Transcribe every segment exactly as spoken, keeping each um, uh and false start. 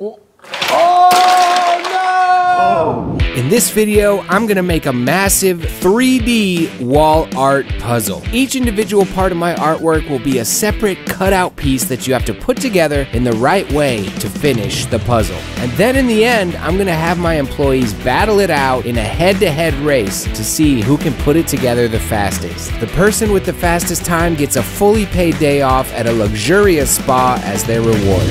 Oh, oh no! Oh. In this video, I'm gonna make a massive three D wall art puzzle. Each individual part of my artwork will be a separate cutout piece that you have to put together in the right way to finish the puzzle. And then in the end, I'm gonna have my employees battle it out in a head-to-head race to see who can put it together the fastest. The person with the fastest time gets a fully paid day off at a luxurious spa as their reward.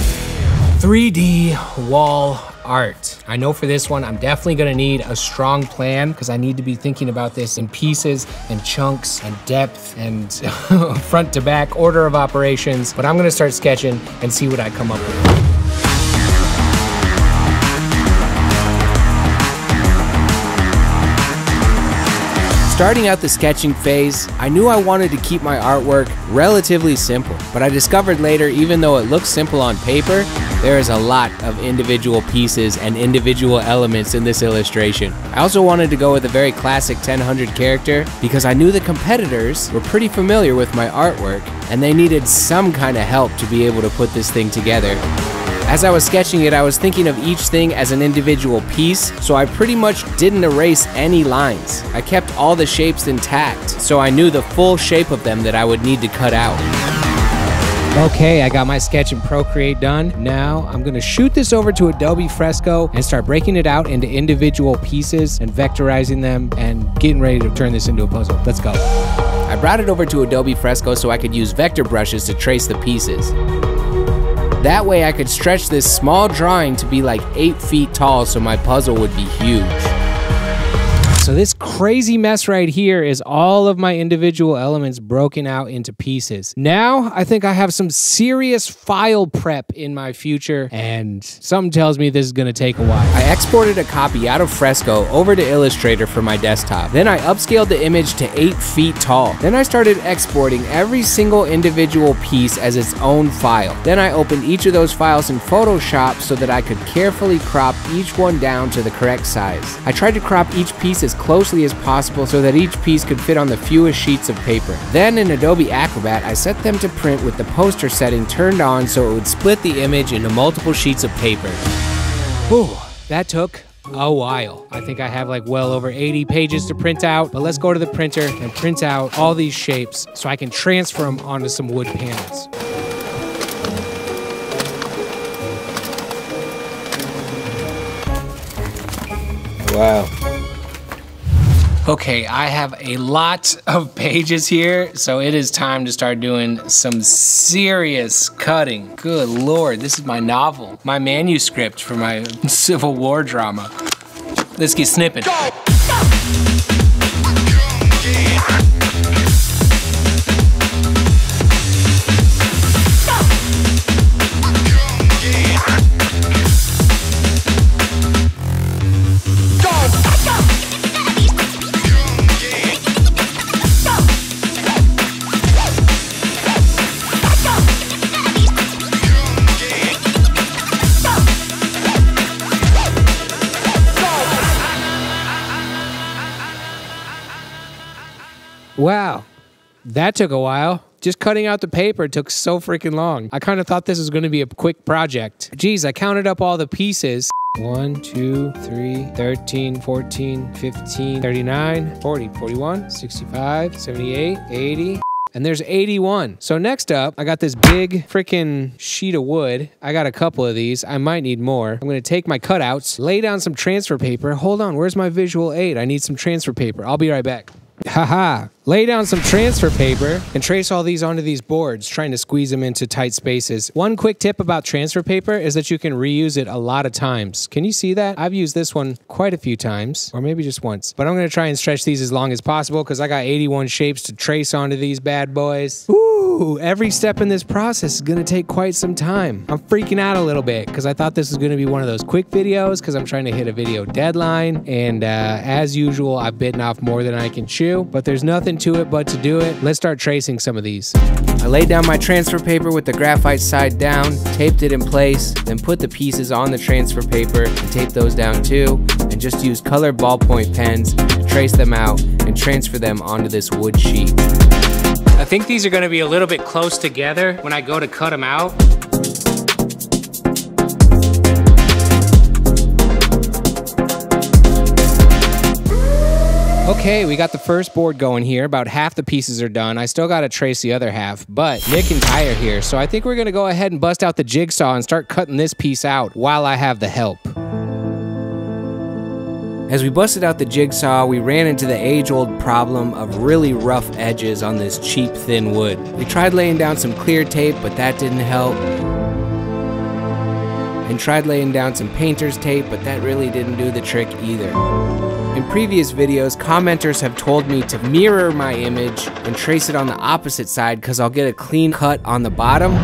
three D wall art. I know for this one, I'm definitely gonna need a strong plan because I need to be thinking about this in pieces and chunks and depth and front to back order of operations, but I'm gonna start sketching and see what I come up with. Starting out the sketching phase, I knew I wanted to keep my artwork relatively simple, but I discovered later, even though it looks simple on paper, there is a lot of individual pieces and individual elements in this illustration. I also wanted to go with a very classic ten hundred character because I knew the competitors were pretty familiar with my artwork and they needed some kind of help to be able to put this thing together. As I was sketching it, I was thinking of each thing as an individual piece, so I pretty much didn't erase any lines. I kept all the shapes intact, so I knew the full shape of them that I would need to cut out. Okay, I got my sketch in Procreate done. Now I'm gonna shoot this over to Adobe Fresco and start breaking it out into individual pieces and vectorizing them and getting ready to turn this into a puzzle. Let's go. I brought it over to Adobe Fresco so I could use vector brushes to trace the pieces. That way I could stretch this small drawing to be like eight feet tall so my puzzle would be huge. So this crazy mess right here is all of my individual elements broken out into pieces. Now I think I have some serious file prep in my future and something tells me this is gonna take a while. I exported a copy out of Fresco over to Illustrator for my desktop. Then I upscaled the image to eight feet tall. Then I started exporting every single individual piece as its own file. Then I opened each of those files in Photoshop so that I could carefully crop each one down to the correct size. I tried to crop each piece as closely closely as possible so that each piece could fit on the fewest sheets of paper. Then in Adobe Acrobat, I set them to print with the poster setting turned on so it would split the image into multiple sheets of paper. Whew, that took a while. I think I have like well over eighty pages to print out, but let's go to the printer and print out all these shapes so I can transfer them onto some wood panels. Wow. Okay, I have a lot of pages here, so it is time to start doing some serious cutting. Good Lord, this is my novel, my manuscript for my Civil War drama. Let's get snipping. Go! Wow, that took a while. Just cutting out the paper took so freaking long. I kind of thought this was gonna be a quick project. Geez, I counted up all the pieces. one, two, three, thirteen, fourteen, fifteen, thirty-nine, forty, forty-one, sixty-five, seventy-eight, eighty. And there's eighty-one. So next up, I got this big freaking sheet of wood. I got a couple of these. I might need more. I'm gonna take my cutouts, lay down some transfer paper. Hold on, where's my visual aid? I need some transfer paper. I'll be right back. Haha, lay down some transfer paper and trace all these onto these boards, trying to squeeze them into tight spaces. One quick tip about transfer paper is that you can reuse it a lot of times. Can you see that? I've used this one quite a few times, or maybe just once, but I'm gonna try and stretch these as long as possible because I got eighty-one shapes to trace onto these bad boys. Ooh, every step in this process is gonna take quite some time. I'm freaking out a little bit because I thought this was gonna be one of those quick videos because I'm trying to hit a video deadline, and uh, as usual, I've bitten off more than I can chew. But there's nothing to it but to do it. Let's start tracing some of these. I laid down my transfer paper with the graphite side down, taped it in place, then put the pieces on the transfer paper and taped those down too, and just used colored ballpoint pens to trace them out and transfer them onto this wood sheet. I think these are gonna be a little bit close together when I go to cut them out. Okay, we got the first board going here. About half the pieces are done. I still got to trace the other half, but Nick and Ty are here, so I think we're going to go ahead and bust out the jigsaw and start cutting this piece out while I have the help. As we busted out the jigsaw, we ran into the age-old problem of really rough edges on this cheap, thin wood. We tried laying down some clear tape, but that didn't help. And tried laying down some painter's tape, but that really didn't do the trick either. In previous videos, commenters have told me to mirror my image and trace it on the opposite side because I'll get a clean cut on the bottom.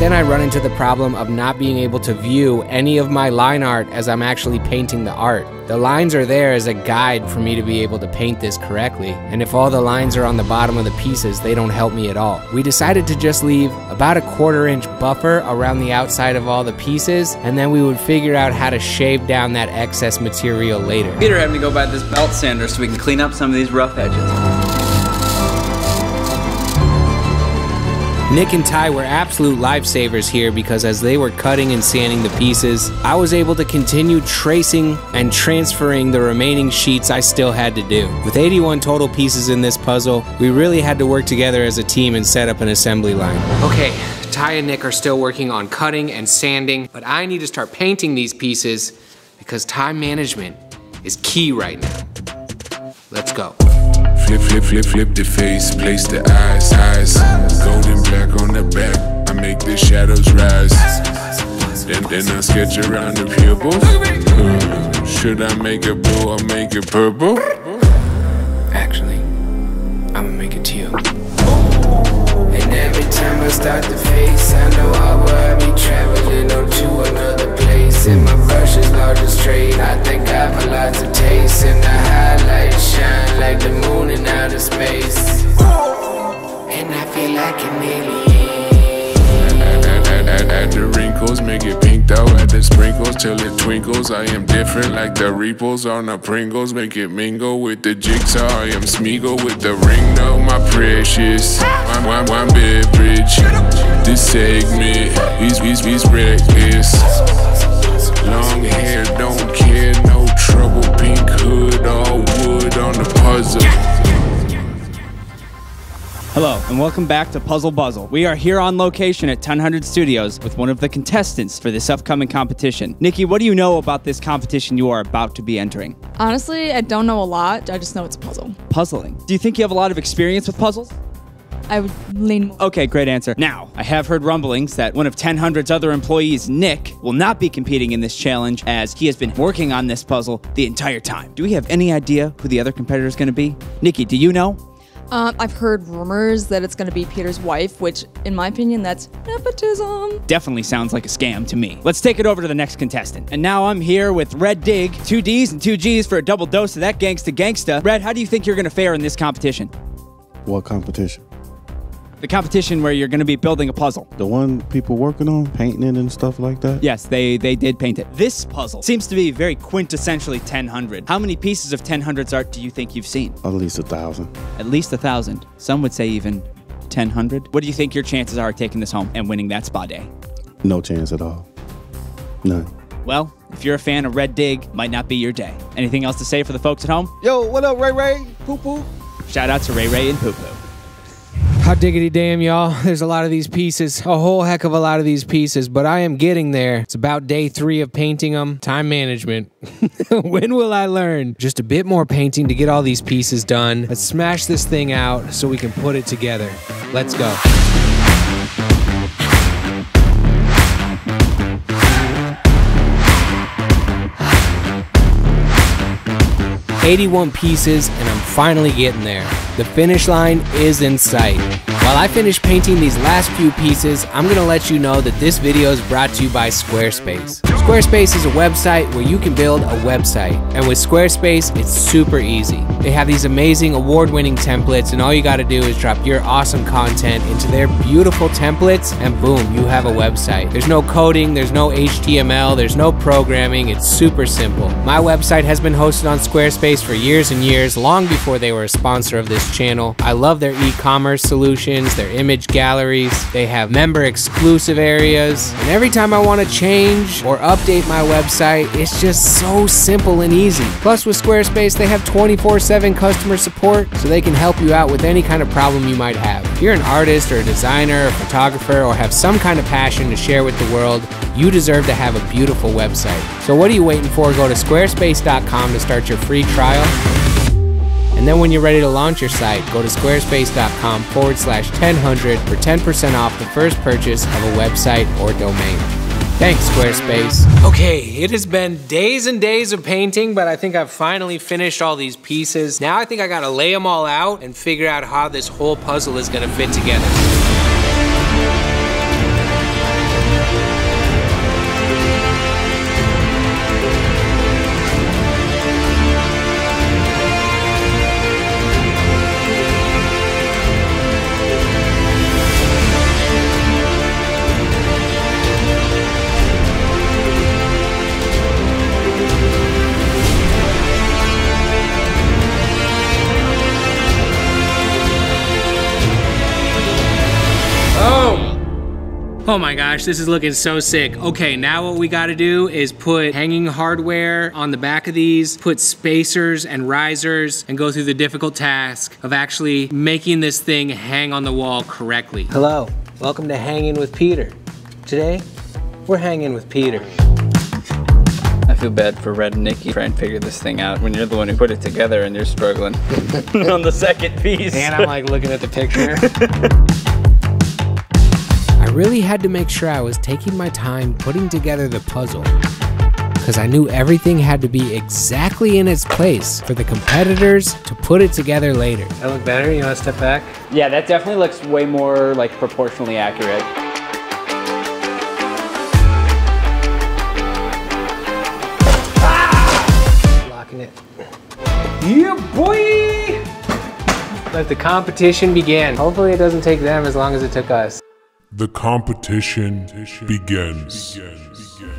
Then I run into the problem of not being able to view any of my line art as I'm actually painting the art. The lines are there as a guide for me to be able to paint this correctly, and if all the lines are on the bottom of the pieces, they don't help me at all. We decided to just leave about a quarter inch buffer around the outside of all the pieces, and then we would figure out how to shave down that excess material later. Peter had me go buy this belt sander so we can clean up some of these rough edges. Nick and Ty were absolute lifesavers here because as they were cutting and sanding the pieces, I was able to continue tracing and transferring the remaining sheets I still had to do. With eighty-one total pieces in this puzzle, we really had to work together as a team and set up an assembly line. Okay, Ty and Nick are still working on cutting and sanding, but I need to start painting these pieces because time management is key right now. Let's go. Flip, flip, flip, flip the face, place the eyes, eyes. Golden black on the back, I make the shadows rise. Then, then I sketch around the pupils. Uh, should I make it blue or make it purple? Actually, I'ma make it teal. And every time I start the face, I know I will be traveling on to another place. And my brush is large and straight, I think I have a lot to taste. And the highlights shine like the moon in outer space. And I feel like an alien. Add, add, add, add, add the wrinkles, make it pink though. Add the sprinkles till it twinkles. I am different like the Reaples on the Pringles. Make it mingle with the jigsaw. I am Smeagol with the ring though. My precious, my, my, my beverage. This segment is, is, is reckless. Long hair, don't care, no trouble. Pink hood, all wood on the puzzle. Hello, and welcome back to Puzzle Buzzle. We are here on location at Ten Hundred Studios with one of the contestants for this upcoming competition. Nikki, what do you know about this competition you are about to be entering? Honestly, I don't know a lot. I just know it's a puzzle. Puzzling. Do you think you have a lot of experience with puzzles? I would lean more. Okay, great answer. Now, I have heard rumblings that one of Ten Hundred's other employees, Nick, will not be competing in this challenge as he has been working on this puzzle the entire time. Do we have any idea who the other competitor is going to be? Nikki, do you know? Um, I've heard rumors that it's going to be Peter's wife, which, in my opinion, that's nepotism. Definitely sounds like a scam to me. Let's take it over to the next contestant. And now I'm here with Red Dig, two D's and two G's for a double dose of that gangsta gangsta. Red, how do you think you're going to fare in this competition? What competition? The competition where you're going to be building a puzzle. The one people working on, painting it and stuff like that? Yes, they, they did paint it. This puzzle seems to be very quintessentially Ten Hundred. How many pieces of Ten Hundred's art do you think you've seen? At least a thousand. At least a thousand. Some would say even Ten Hundred. What do you think your chances are of taking this home and winning that spa day? No chance at all. None. Well, if you're a fan of Red Dig, might not be your day. Anything else to say for the folks at home? Yo, what up, Ray Ray? Poo Poo. Shout out to Ray Ray and Poo Poo. How diggity damn, y'all. There's a lot of these pieces, a whole heck of a lot of these pieces, but I am getting there. It's about day three of painting them. Time management. When will I learn? Just a bit more painting to get all these pieces done. Let's smash this thing out so we can put it together. Let's go. eighty-one pieces, and I'm finally getting there. The finish line is in sight. While I finish painting these last few pieces, I'm gonna let you know that this video is brought to you by Squarespace. Squarespace is a website where you can build a website. And with Squarespace, it's super easy. They have these amazing award-winning templates, and all you gotta do is drop your awesome content into their beautiful templates, and boom, you have a website. There's no coding, there's no H T M L, there's no programming, it's super simple. My website has been hosted on Squarespace for years and years, long before they were a sponsor of this channel. I love their e-commerce solutions, their image galleries. They have member exclusive areas, and every time I want to change or update update my website. It's just so simple and easy. Plus with Squarespace, they have twenty-four seven customer support, so they can help you out with any kind of problem you might have. If you're an artist or a designer or photographer or have some kind of passion to share with the world, you deserve to have a beautiful website. So what are you waiting for? Go to squarespace dot com to start your free trial. And then when you're ready to launch your site, go to squarespace dot com forward slash ten hundred for ten percent off the first purchase of a website or domain. Thanks, Squarespace. Okay, it has been days and days of painting, but I think I've finally finished all these pieces. Now I think I gotta lay them all out and figure out how this whole puzzle is gonna fit together. Oh my gosh, this is looking so sick. Okay, now what we gotta do is put hanging hardware on the back of these, put spacers and risers, and go through the difficult task of actually making this thing hang on the wall correctly. Hello, welcome to Hanging with Peter. Today, we're hanging with Peter. I feel bad for Red and Nikki trying to figure this thing out when you're the one who put it together and you're struggling on the second piece. And I'm like looking at the picture. I really had to make sure I was taking my time putting together the puzzle, because I knew everything had to be exactly in its place for the competitors to put it together later. That look better? You want to step back? Yeah, that definitely looks way more like proportionally accurate. Ah! Locking it. Yeah, boy! Let the competition begin. Hopefully it doesn't take them as long as it took us. The competition begins.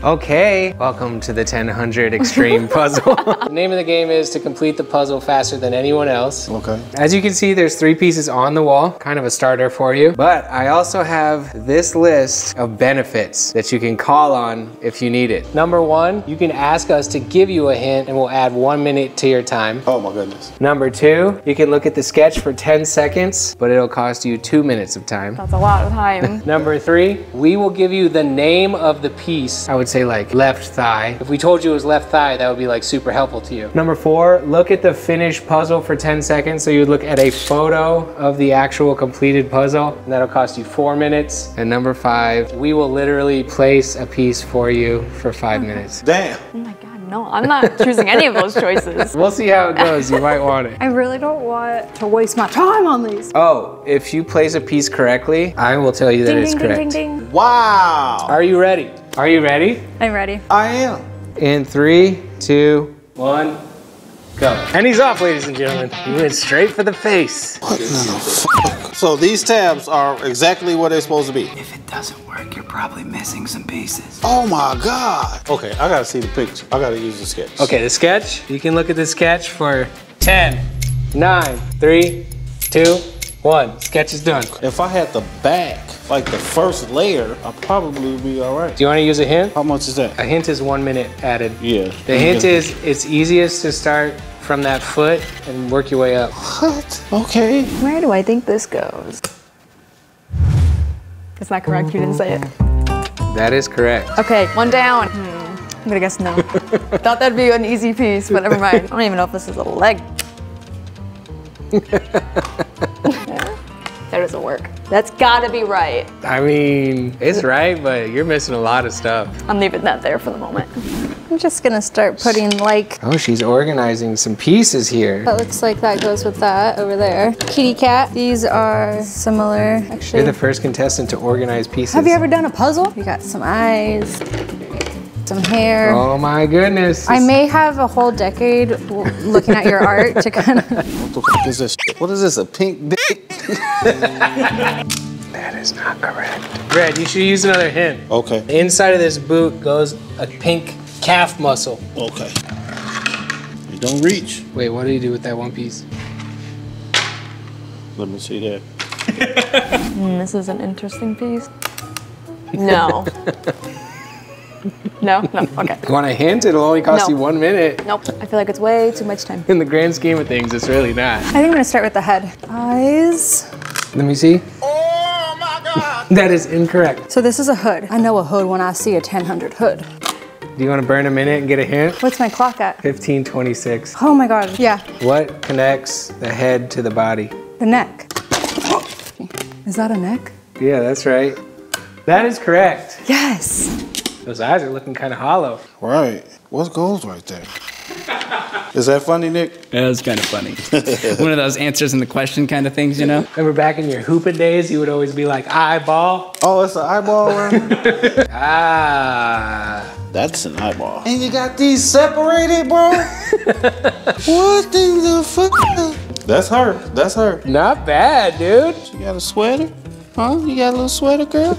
Okay, welcome to the Ten Hundred Extreme Puzzle. The name of the game is to complete the puzzle faster than anyone else. Okay. As you can see, there's three pieces on the wall, kind of a starter for you. But I also have this list of benefits that you can call on if you need it. Number one, you can ask us to give you a hint and we'll add one minute to your time. Oh my goodness. Number two, you can look at the sketch for ten seconds, but it'll cost you two minutes of time. That's a lot of time. Number three, we will give you the name of the piece. I would say like left thigh. If we told you it was left thigh, that would be like super helpful to you. Number four, look at the finished puzzle for ten seconds. So you would look at a photo of the actual completed puzzle, and that'll cost you four minutes. And number five, we will literally place a piece for you for five minutes. Damn. Oh my God. No, I'm not choosing any of those choices. We'll see how it goes. You might want it. I really don't want to waste my time on these. Oh, if you place a piece correctly, I will tell you that ding, it's ding, correct. Ding, ding, ding. Wow. Are you ready? Are you ready? I'm ready. I am. In three, two, one, go. And he's off, ladies and gentlemen. He went straight for the face. What the fuck? So these tabs are exactly where they're supposed to be. If it doesn't work, you're probably missing some pieces. Oh my God. Okay, I gotta see the picture. I gotta use the sketch. Okay, the sketch. You can look at the sketch for ten, nine, three, two, one. Sketch is done. If I had the back, like the first layer, I'll probably be all right. Do you wanna use a hint? How much is that? A hint is one minute added. Yeah. The hint is it's easiest to start from that foot and work your way up. What? Okay. Where do I think this goes? Is that correct? You didn't say it. That is correct. Okay, one down. Hmm. I'm gonna guess no. Thought that'd be an easy piece, but never mind. I don't even know if this is a leg. That doesn't work. That's gotta be right. I mean, it's right, but you're missing a lot of stuff. I'm leaving that there for the moment. I'm just gonna start putting like... Oh, she's organizing some pieces here. That looks like that goes with that over there. Kitty cat. These are similar, actually. You're the first contestant to organize pieces. Have you ever done a puzzle? You got some eyes, some hair. Oh my goodness. I may have a whole decade looking at your art to kind of... What the fuck is this? What is this, a pink dick? That is not correct. Brad, you should use another hint. Okay. The inside of this boot goes a pink calf muscle. Okay. You don't reach. Wait, what do you do with that one piece? Let me see that. mm, this is an interesting piece. No. No? No, okay. You want a hint? It'll only cost no. you one minute. Nope, I feel like it's way too much time. In the grand scheme of things, it's really not. I think I'm gonna start with the head. Eyes. Let me see. Oh my God! That is incorrect. So this is a hood. I know a hood when I see a ten hundred hood. Do you want to burn a minute and get a hint? What's my clock at? fifteen twenty-six. Oh my God, yeah. What connects the head to the body? The neck. Is that a neck? Yeah, that's right. That is correct. Yes. Those eyes are looking kind of hollow. Right. What goes right there? Is that funny, Nick? It was kind of funny. One of those answers in the question kind of things, you know? Remember back in your hooping days, you would always be like, eyeball? Oh, it's an eyeball? Right? Ah. That's an eyeball. And you got these separated, bro? What in the fuck? That's her. That's her. Not bad, dude. She got a sweater? Huh? You got a little sweater, girl?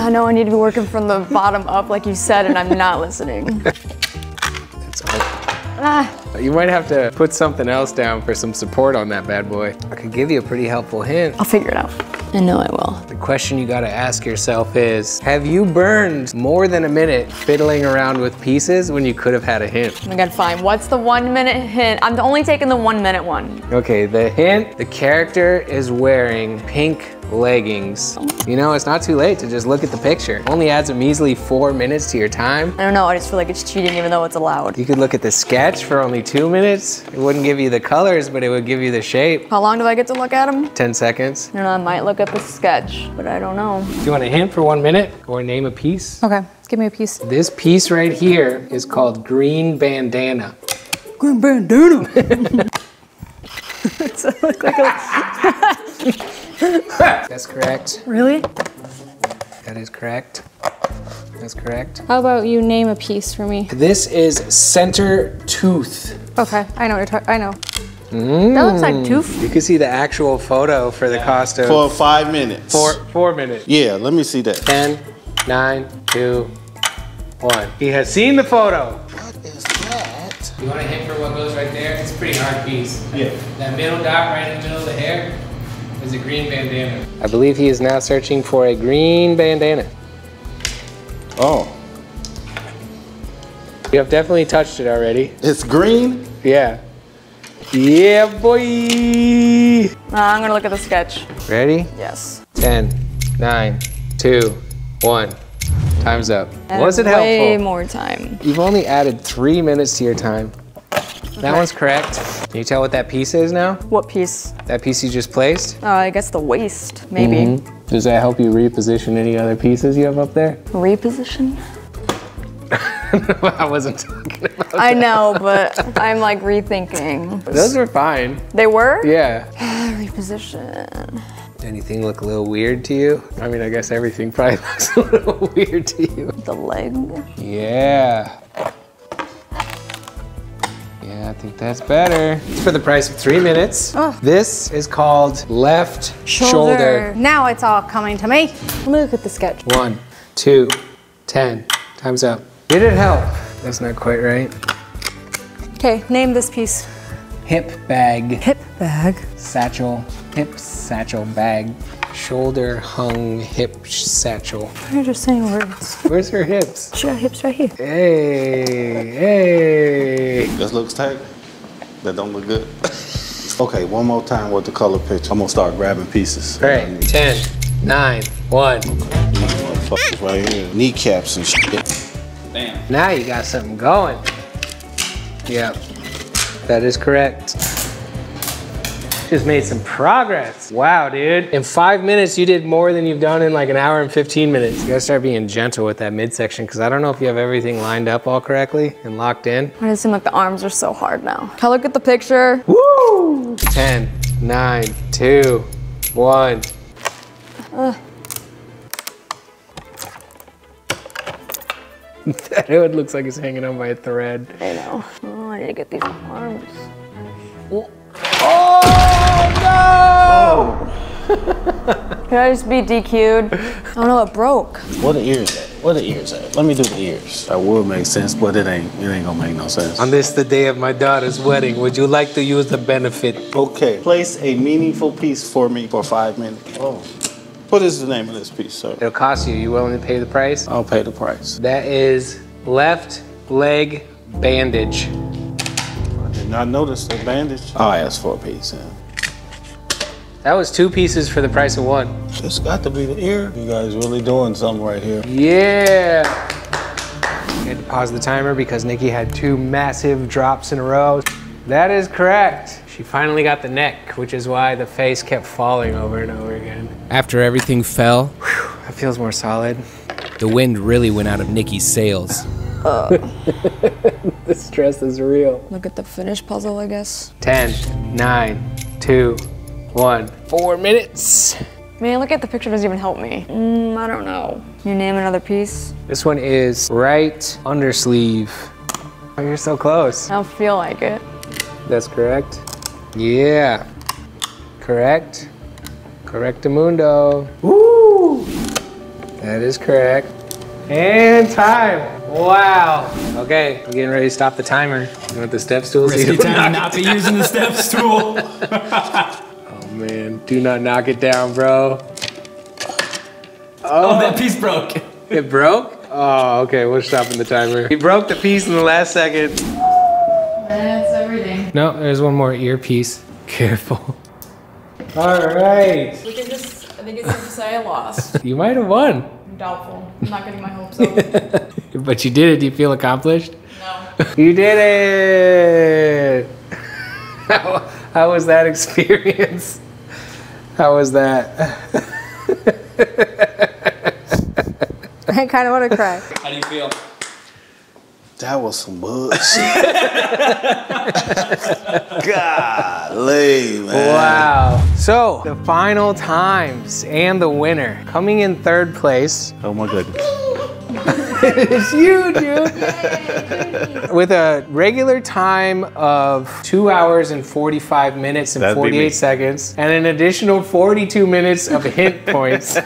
I know I need to be working from the bottom up like you said, and I'm not listening. That's awful. Ah. You might have to put something else down for some support on that bad boy. I could give you a pretty helpful hint. I'll figure it out. I know I will. The question you gotta ask yourself is, have you burned more than a minute fiddling around with pieces when you could have had a hint? Oh my God, fine. What's the one minute hint? I'm only taking the one minute one. Okay, the hint, the character is wearing pink leggings. You know, it's not too late to just look at the picture. Only adds a measly four minutes to your time. I don't know, I just feel like it's cheating even though it's allowed. You could look at the sketch for only two minutes. It wouldn't give you the colors, but it would give you the shape. How long do I get to look at them? ten seconds. You know, I might look at the sketch, but I don't know. Do you want a hint for one minute or name a piece? Okay, give me a piece. This piece right here is called green bandana. Green bandana. Does it look like a... That's correct. Really? That is correct. That's correct. How about you name a piece for me? This is center tooth. Okay, I know what you're talking, I know. Mm. That looks like tooth. You can see the actual photo for the cost of- For five minutes. Four, four minutes. Yeah, let me see that. Ten, nine, two, one. He has seen the photo. What is that? You want to hit for what goes right there? It's a pretty hard piece. Yeah. That middle dot right in the middle of the hair. Is a green bandana. I believe he is now searching for a green bandana. Oh. You have definitely touched it already. It's green? Yeah. Yeah, boy! Uh, I'm gonna look at the sketch. Ready? Yes. ten, nine, two, one. Time's up. And was it way helpful? Way more time. You've only added three minutes to your time. Okay. That one's correct. Can you tell what that piece is now? What piece? That piece you just placed? Uh, I guess the waist, maybe. Mm-hmm. Does that help you reposition any other pieces you have up there? Reposition? I wasn't talking about I that. know, but I'm like rethinking. Those were fine. They were? Yeah. Reposition. Anything look a little weird to you? I mean, I guess everything probably looks a little weird to you. The leg? Yeah. I think that's better. It's for the price of three minutes. Oh. This is called left shoulder. shoulder. Now it's all coming to me. Let me look at the sketch. One, two, ten. Time's up. Did it help? That's not quite right. Okay, name this piece. Hip bag. Hip bag. Satchel. Hip satchel bag. Shoulder hung hip satchel. You're just saying words. Where's her hips? She got hips right here. Hey, hey. This looks tight. That don't look good. Okay, one more time with the color picture. I'm gonna start grabbing pieces. All right, ten, nine, one. These motherfuckers right here. Kneecaps and shit. Damn. Now you got something going. Yep, that is correct. Just made some progress. Wow, dude. In five minutes, you did more than you've done in like an hour and fifteen minutes. You gotta start being gentle with that midsection because I don't know if you have everything lined up all correctly and locked in. Why does it seem like the arms are so hard now? Can I look at the picture? Woo! ten, nine, two, one. Uh. That hood looks like it's hanging on by a thread. I know. Oh, I need to get these arms. Whoa. Oh no! Oh. Can I just be D Q'd? Oh no, it broke. What are the ears at? What are the ears at? Let me do the ears. That would make sense, but it ain't. It ain't gonna make no sense. On this, the day of my daughter's wedding, would you like to use the benefit? Okay. Place a meaningful piece for me for five minutes. Oh. What is the name of this piece, sir? It'll cost you. You willing to pay the price? I'll pay the price. That is left leg bandage. I did not notice the bandage. I'll ask for a piece, then. That was two pieces for the price of one. It's got to be the ear. You guys really doing something right here. Yeah. I had to pause the timer because Nikki had two massive drops in a row. That is correct. She finally got the neck, which is why the face kept falling over and over again. After everything fell, whew, that feels more solid. The wind really went out of Nikki's sails. Uh. The stress is real. Look at the finished puzzle, I guess. Ten, nine, two, one. Four minutes. Man, look at the picture doesn't even help me. Mm, I don't know. You name another piece? This one is right undersleeve. Oh, you're so close. I don't feel like it. That's correct. Yeah. Correct. Correctamundo. Woo! That is correct. And time. Wow. Okay, I'm getting ready to stop the timer. You want the step stool? Risky time to not be using the step stool. Man, do not knock it down, bro. Oh, oh that piece broke. It broke? Oh, okay, we're stopping the timer. He broke the piece in the last second. That's everything. No, there's one more earpiece. Careful. All right. We can just, I think it's safe to say I lost. You might have won. I'm doubtful. I'm not getting my hopes up. But you did it. Do you feel accomplished? No. You did it. how, how was that experience? How was that? I kind of want to cry. How do you feel? That was some bullshit. Golly, man. Wow. So, the final times and the winner. Coming in third place. Oh my goodness. It's you, dude. With a regular time of two hours and forty-five minutes and That'd forty-eight seconds, and an additional forty-two minutes of hint points,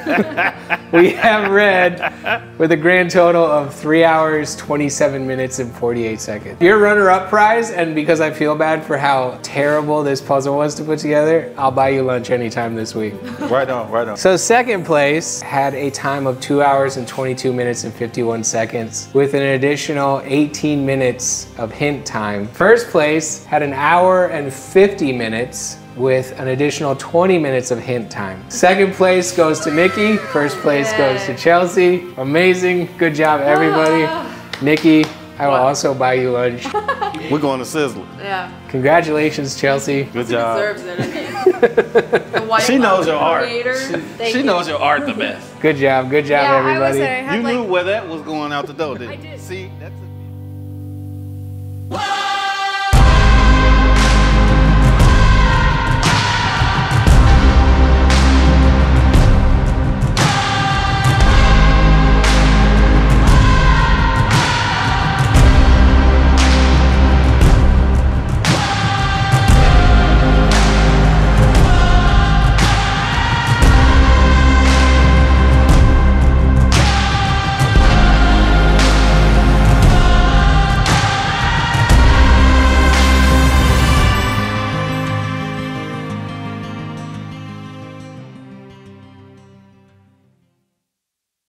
we have read with a grand total of three hours, twenty-seven minutes, and forty-eight seconds. Your runner-up prize, and because I feel bad for how terrible this puzzle was to put together, I'll buy you lunch anytime this week. Right on, right on. So second place had a time of two hours and twenty-two minutes and fifty-one seconds with an additional eighteen minutes of hint time. First place had an hour and fifty minutes with an additional twenty minutes of hint time. Second place goes to Nikki. First place goes to Chelsea. Amazing. Good job, everybody. Nikki, I will also buy you lunch. We're going to Sizzler. Yeah. Congratulations, Chelsea. Good job. She deserves it. She knows her art. She, she knows her art the best. Good job, good job, yeah, everybody. I was there. I had, you like... knew where that was going out the door, didn't you? I did. See, that's a...